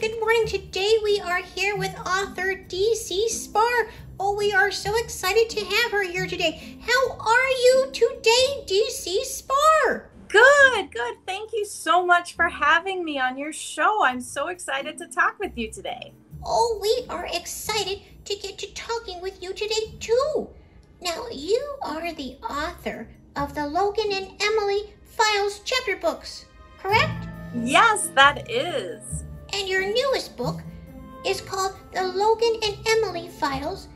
good morning. Today we are here with author DC Spaar. Oh, we are so excited to have her here today. How are you today, DC Spaar? Good. Thank you so much for having me on your show. I'm so excited to talk with you today. Oh, we are excited to get to talking with you today too. Now, you are the author of the Logan and Emily Files chapter books, correct? Yes, that is. And your newest book is called The Logan and Emily Files,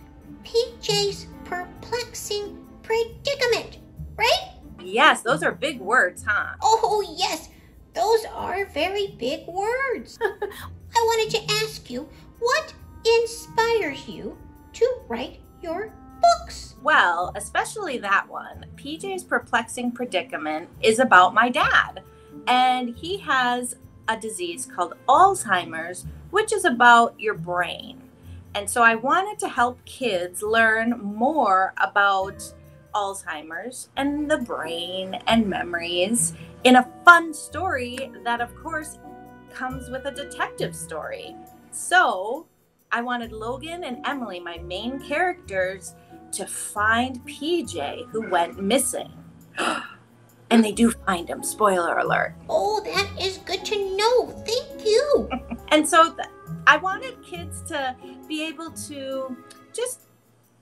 PJ's Perplexing Predicament, right? Yes, those are big words, huh? Oh, yes, those are very big words. I wanted to ask you, what inspires you to write your books? Well, especially that one, PJ's Perplexing Predicament, is about my dad. And he has a disease called Alzheimer's, which is about your brain. And so I wanted to help kids learn more about Alzheimer's and the brain and memories in a fun story that, of course, comes with a detective story. So I wanted Logan and Emily, my main characters, to find PJ, who went missing. And they do find him, spoiler alert. Oh, that is good to know. Thank you. And so I wanted kids to be able to just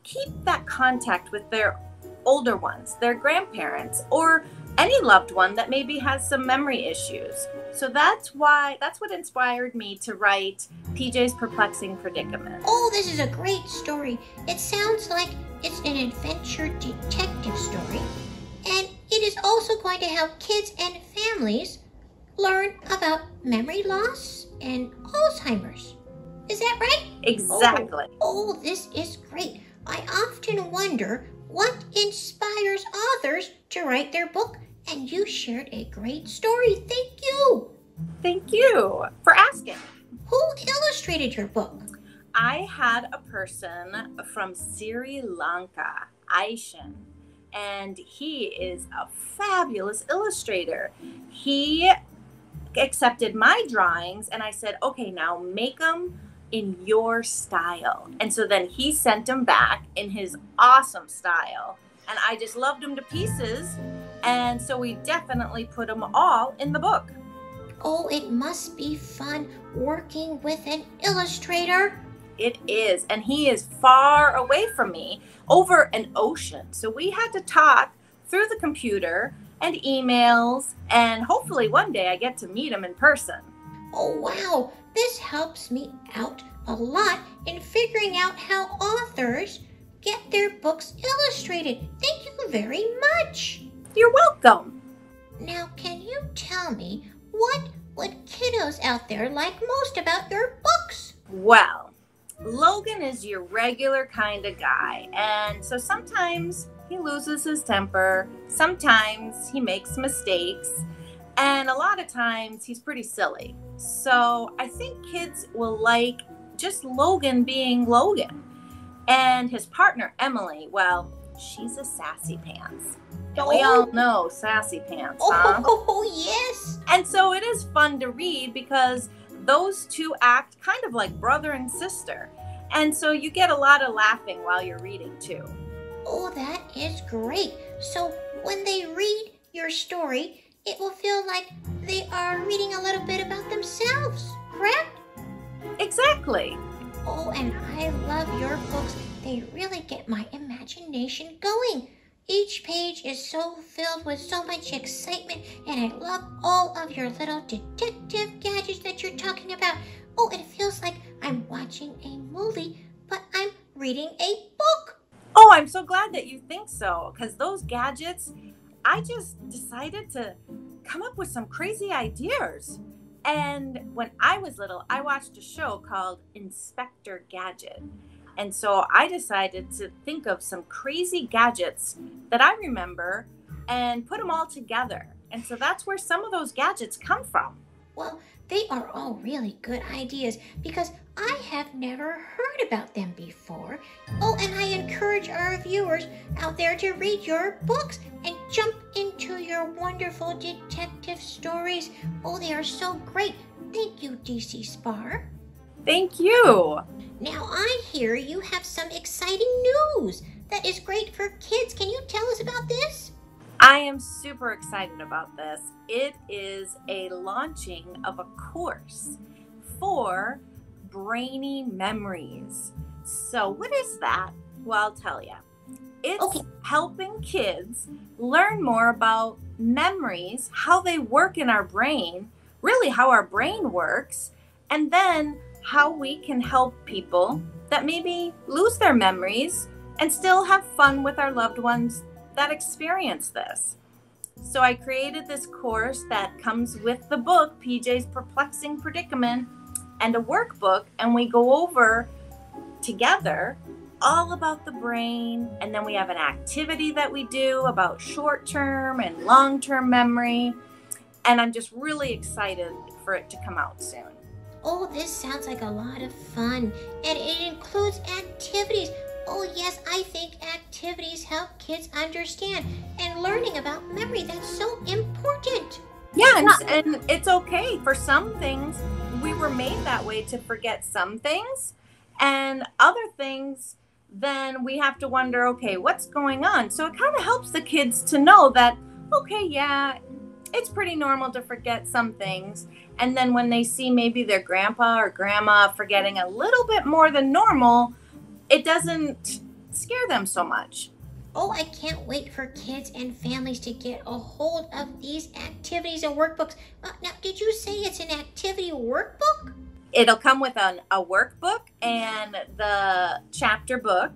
keep that contact with their older ones, their grandparents, or any loved one that maybe has some memory issues. So that's what inspired me to write PJ's Perplexing Predicament. Oh, this is a great story. It sounds like it's an adventure detective story. And it is also going to help kids and families learn about memory loss and Alzheimer's. Is that right? Exactly. Oh, this is great. I often wonder what inspires authors to write their book, and you shared a great story. Thank you. Thank you for asking. Who illustrated your book? I had a person from Sri Lanka, Aishin. And he is a fabulous illustrator. He accepted my drawings, and I said, okay, now make them in your style. And so then he sent them back in his awesome style. And I just loved them to pieces. And so we definitely put them all in the book. Oh, it must be fun working with an illustrator. It is, and he is far away from me, over an ocean. So we had to talk through the computer and emails, and hopefully one day I get to meet him in person. Oh, wow. This helps me out a lot in figuring out how authors get their books illustrated. Thank you very much. You're welcome. Now, can you tell me what would kiddos out there like most about your books? Well, Logan is your regular kind of guy, and so sometimes he loses his temper, sometimes he makes mistakes, and a lot of times he's pretty silly. So I think kids will like just Logan being Logan. And his partner, Emily, well, she's a sassy pants. Oh. We all know sassy pants, huh? Oh, yes! And so it is fun to read because those two act kind of like brother and sister. And so you get a lot of laughing while you're reading too. Oh, that is great. So when they read your story, it will feel like they are reading a little bit about themselves, correct? Exactly. Oh, and I love your books. They really get my imagination going. Each page is so filled with so much excitement, and I love all of your little detective gadgets that you're talking about. Oh, it feels like I'm watching a movie, but I'm reading a book. Oh, I'm so glad that you think so, because those gadgets, I just decided to come up with some crazy ideas. And when I was little, I watched a show called Inspector Gadget. And so I decided to think of some crazy gadgets that I remember and put them all together. And so that's where some of those gadgets come from. Well, they are all really good ideas because I have never heard about them before. Oh, and I encourage our viewers out there to read your books and jump into your wonderful detective stories. Oh, they are so great. Thank you, DC Spaar. Thank you. Now I hear you have some exciting news that is great for kids. Can you tell us about this? I am super excited about this. It is a launching of a course for brainy memories. So what is that? Well, I'll tell you. It's helping kids learn more about memories, how they work in our brain, really how our brain works, and then how we can help people that maybe lose their memories and still have fun with our loved ones that experience this. So I created this course that comes with the book, PJ's Perplexing Predicament, and a workbook, and we go over together all about the brain, and then we have an activity that we do about short-term and long-term memory, and I'm just really excited for it to come out soon. Oh, this sounds like a lot of fun, and it includes activities. Oh yes, I think activities help kids understand and learning about memory. That's so important. Yeah, and it's okay for some things. We were made that way to forget some things, and other things then we have to wonder, okay, what's going on? So it kind of helps the kids to know that, okay, yeah, it's pretty normal to forget some things. And then when they see maybe their grandpa or grandma forgetting a little bit more than normal, it doesn't scare them so much. Oh, I can't wait for kids and families to get a hold of these activities and workbooks. Now, did you say it's an activity workbook? It'll come with a workbook and the chapter book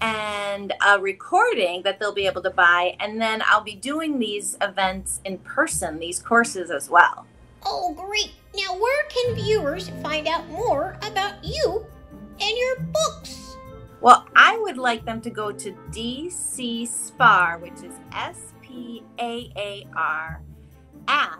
and a recording that they'll be able to buy. And then I'll be doing these events in person, these courses as well. Oh, great. Now, where can viewers find out more about you and your books? Well, I would like them to go to DC Spaar, which is S-P-A-A-R, at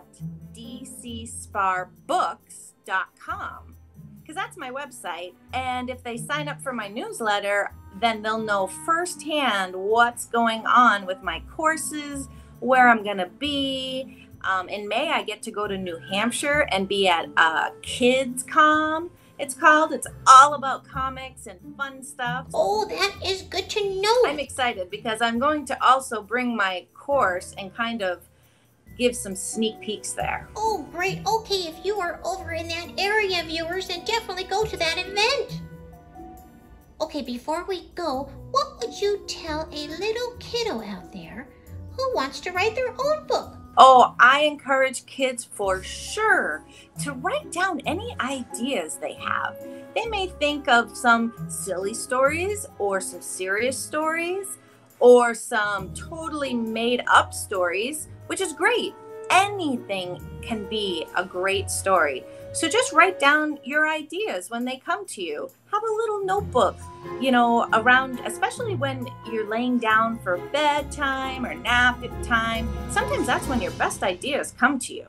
dcspaarbooks.com, because that's my website. And if they sign up for my newsletter, then they'll know firsthand what's going on with my courses, where I'm going to be. In May, I get to go to New Hampshire and be at KidsCom. It's called. It's all about comics and fun stuff. Oh, that is good to know. I'm excited because I'm going to also bring my course and kind of give some sneak peeks there. Oh, great. Okay, if you are over in that area, viewers, then definitely go to that event. Okay, before we go, what would you tell a little kiddo out there who wants to write their own book? Oh, I encourage kids for sure to write down any ideas they have. They may think of some silly stories or some serious stories or some totally made up stories, which is great. Anything can be a great story. So just write down your ideas when they come to you. Have a little notebook, you know, around, especially when you're laying down for bedtime or nap time. Sometimes that's when your best ideas come to you.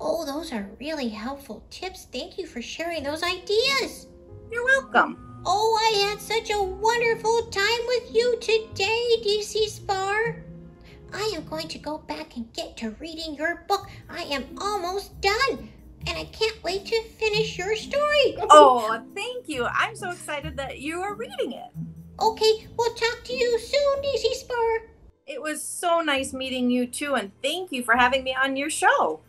Oh, those are really helpful tips. Thank you for sharing those ideas. You're welcome. Oh, I had such a wonderful time with you today, DC Spaar. I am going to go back and get to reading your book. I am almost done. And I can't wait to finish your story. Oh, thank you. I'm so excited that you are reading it. Okay, we'll talk to you soon, DC Spaar. It was so nice meeting you too, and thank you for having me on your show.